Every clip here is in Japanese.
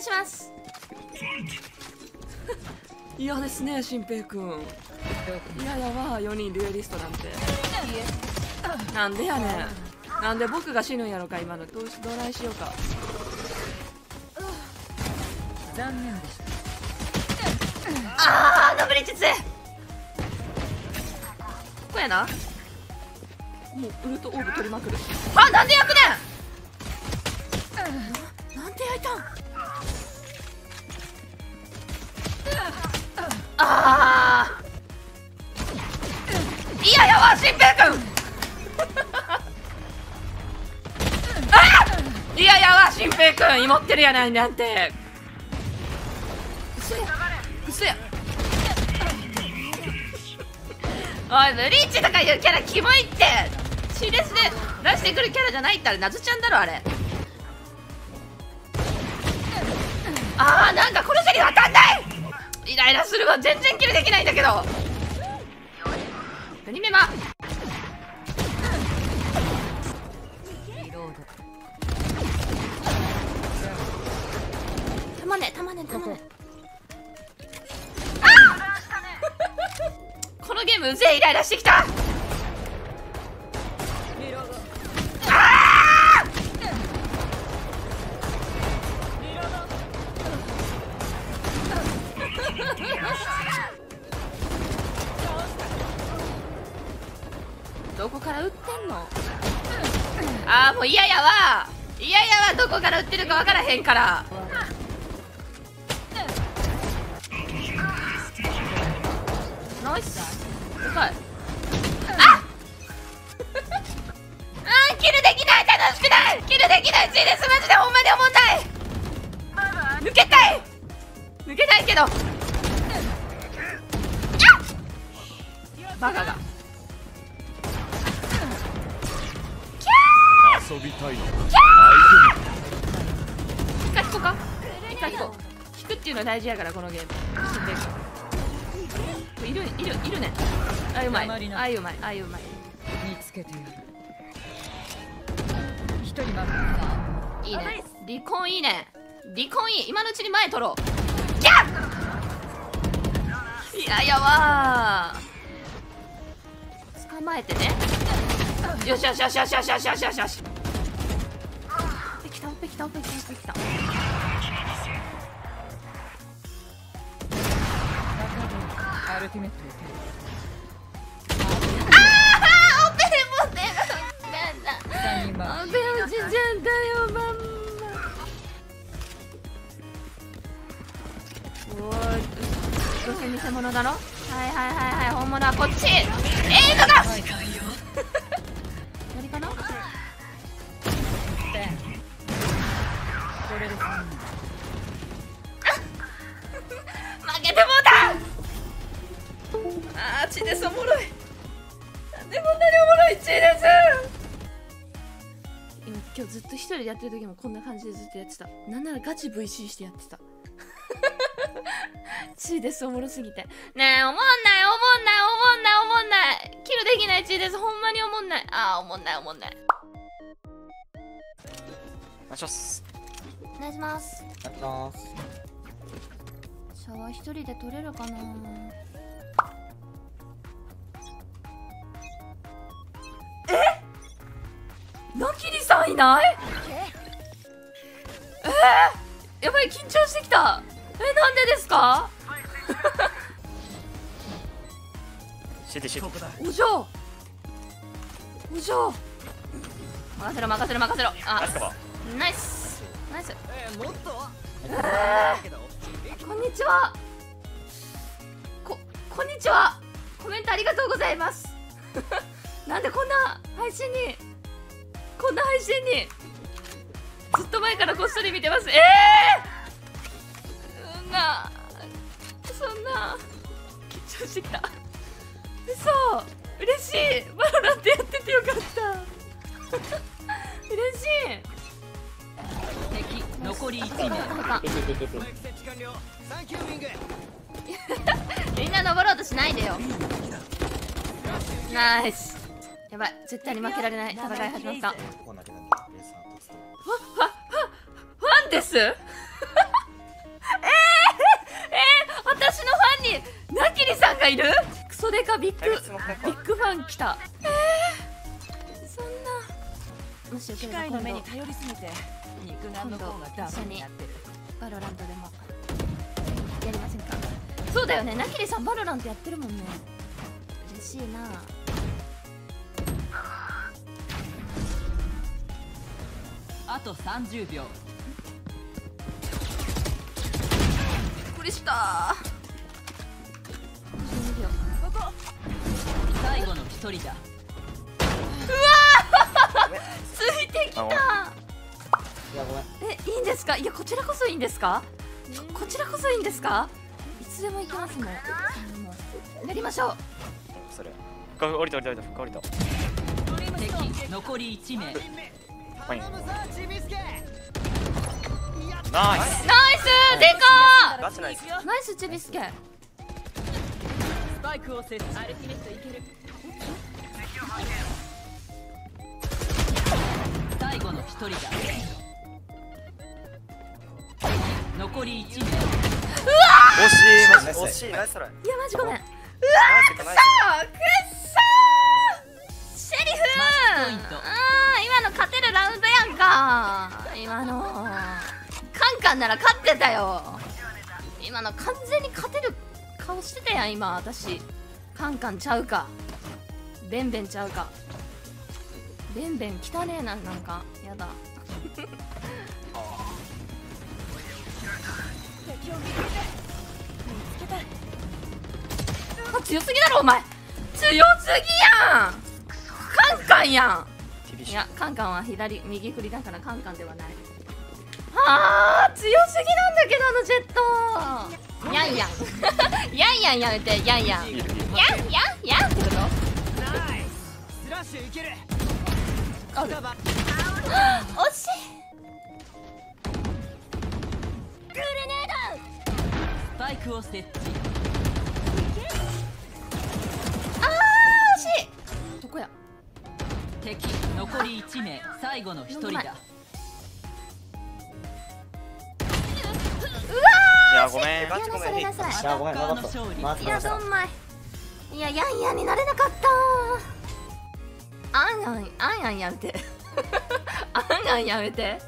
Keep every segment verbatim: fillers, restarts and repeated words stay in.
いします。嫌ですね、新平くん。嫌やわ、よにんデュエリストなんて。なんでやねん。なんで僕が死ぬんやろか、今の。どうしどないしようか。残念でした。ああ、のぶれちつ。こやな。もうウルトオーブ取りまくる。あ、なんで焼くねん。なんで焼いたん。ああ。いややわ、しんぺーくん。あ、いややわ、しんぺーくん、いもってるやないなんて。うそや、うそや。おい、ブリーチとかいうキャラキモいって。シリアスで出してくるキャラじゃないって。あれナズちゃんだろ、あれ。ああ、なんかこの先渡んない。イライラするわ、全然キルできないんだけど。アニメマたまね、たまね、たまね。このゲームうぜえ、イライラしてきた。あどこから撃ってんの。ああ、もう嫌やわ。嫌やわ、どこから撃ってるか分からへんから。ナイス。でかい。あうん、キルできない、楽しくない。キルできない、チーです。マジでほんまに重たい。抜けたい、抜けないけど。あっ、バカがキャー遊びたいの。キャー引っか引こうか。引っか引こう。引くっていうの大事やから、このゲーム。死んでる。いるいるいるね。あ、うまい、あ、うまい、あ、うまい。見つけてやる。一人まる。いいね。離婚いいね。離婚いい。今のうちに前取ろう。ギャッ。いややわー。捕まえてね。よしよしよしよしよしよしよしよしよし。できた、できた、できた、できた。アルティメット。ああ、オペモテる。なんだ。オペおじちゃんだよ、まんま。おい、どうせ偽物だろ。はいはいはいはい、本物はこっち。ええのだ。何かな。これです。負けてもうた。あー、チデスおもろい。なんでこんなにおもろい、チデス。今、今日ずっと一人でやってる時もこんな感じでずっとやってた。なんならガチ ブイシー してやってた。チデスおもろすぎて。ねえ、おもんない、おもんない、おもんない、おもんない。キルできない、チデスほんまにおもんない。あー、おもんない、おもんない。お願いします。お願いします。お願いします。シャワー一人で取れるかな。ナキリさんいない？えー、やばい、緊張してきた。え、なんでですか？お嬢、お嬢、任せろ、任せろ、任せろ。あ、ナイス、ナイス。こんにちは。こ、こんにちは。コメントありがとうございます。なんでこんな配信に。こんな配信にずっと前からこっそり見てます。ええー、そんなそんな緊張してきた。嘘、嬉しい。バロランってやっててよかった。嬉しい。敵残りいち名。みんな登ろうとしないでよ。ナイス。やばい、絶対に負けられない。戦い始まった。ファンです。にナキリさんがいる。クソデカビッグビッグファン来た。えー、そんな。むしろ機械の目に頼りすぎて肉眼の方がダメになってる。バロラントでもやりませんか。そうだよね、ナキリさんバロラントやってるもんね。嬉しいな。あとさんじゅうびょう。びっくりした。じゅうにびょう。ここ最後の一人だ。うわついてきた。え、いいんですか。いや、こちらこそいいんですか。こちらこそいいんですか。いつでも行きますね。やりましょう。それ降りた降りた降りた。敵残りいちめい。ナイスナイスデカ。ナイスチビスケ。スパイクを設置。アルティメットいける。最後の一人だ。残りいちめい。うわー惜しい。いやマジごめん。うわーくそくそシェリフ。今の勝てるラウンドやんか。今のカンカンなら勝ってたよ。今の完全に勝てる顔してたやん今。私カンカンちゃうか、ベンベンちゃうか。ベンベン汚ねえな、なんかやだあ、強すぎだろお前。強すぎやん。カンカンやん。いや、カンカンは左右振りだからカンカンではない。はあ、強すぎなんだけどあのジェット。やんやんやんやんやんってやんやんやんやんやんってこと。ナイススラッシュいける。ある。惜しい。グレネード。スパイクを設置。ああ、惜しい。どこや。敵残りいちめい。最後のひとりだ。うわー、ごめん。いやごめん。いやごめん。いやどんまい。いやヤンヤンになれなかった。あんやんあんやんやめて。あんやんやめて。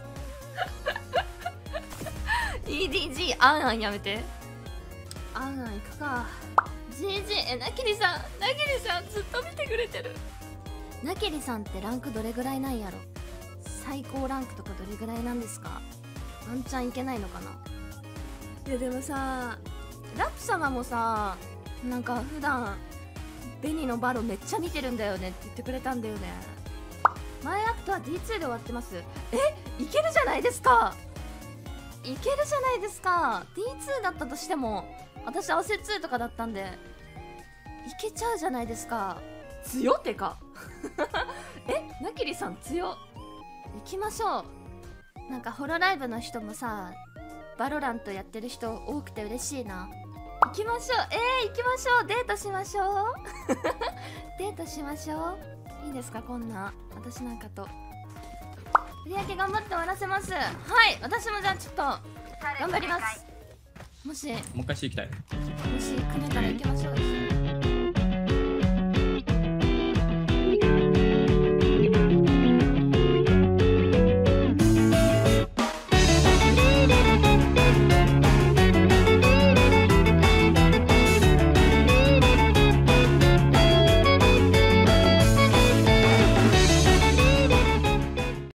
イーディージー あんあんやめて。あんあんいくか。ジェージェー なきりさんなきりさんずっと見てくれてる。なきりさんってランクどれぐらいなんやろ。最高ランクとかどれぐらいなんですか。ワンチャンいけないのかな。いやでもさ、ラプ様もさ、なんか普段ベニのバロめっちゃ見てるんだよねって言ってくれたんだよね。前アクトは ディーツー で終わってます。え、いけるじゃないですか。いけるじゃないですか。 ディーツー だったとしても私合わせにとかだったんでいけちゃうじゃないですか。強ってかえ、なきりさん強。行きましょう。なんかホロライブの人もさバロラントやってる人多くて嬉しいな。行きましょう。えー、行きましょう。デートしましょうデートしましょう。いいですかこんな私なんかと。売り上げ頑張って終わらせます。はい、私もじゃあちょっと頑張ります。もしもう一回していきたい。もし組めたら行きましょう。